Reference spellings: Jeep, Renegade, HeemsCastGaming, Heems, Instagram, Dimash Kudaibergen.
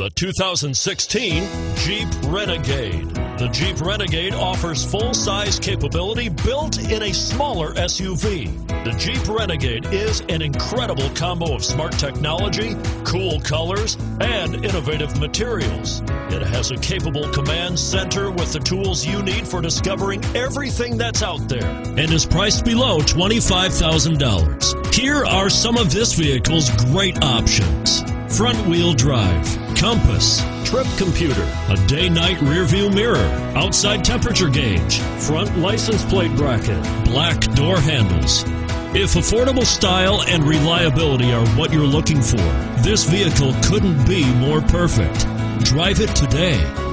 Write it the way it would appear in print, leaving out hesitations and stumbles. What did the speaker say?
The 2016 Jeep Renegade. The Jeep Renegade offers full-size capability built in a smaller SUV. The Jeep Renegade is an incredible combo of smart technology, cool colors, and innovative materials. It has a capable command center with the tools you need for discovering everything that's out there and is priced below $25,000. Here are some of this vehicle's great options: front-wheel drive, compass, trip computer, a day-night rear-view mirror, outside temperature gauge, front license plate bracket, black door handles. If affordable style and reliability are what you're looking for, this vehicle couldn't be more perfect. Drive it today.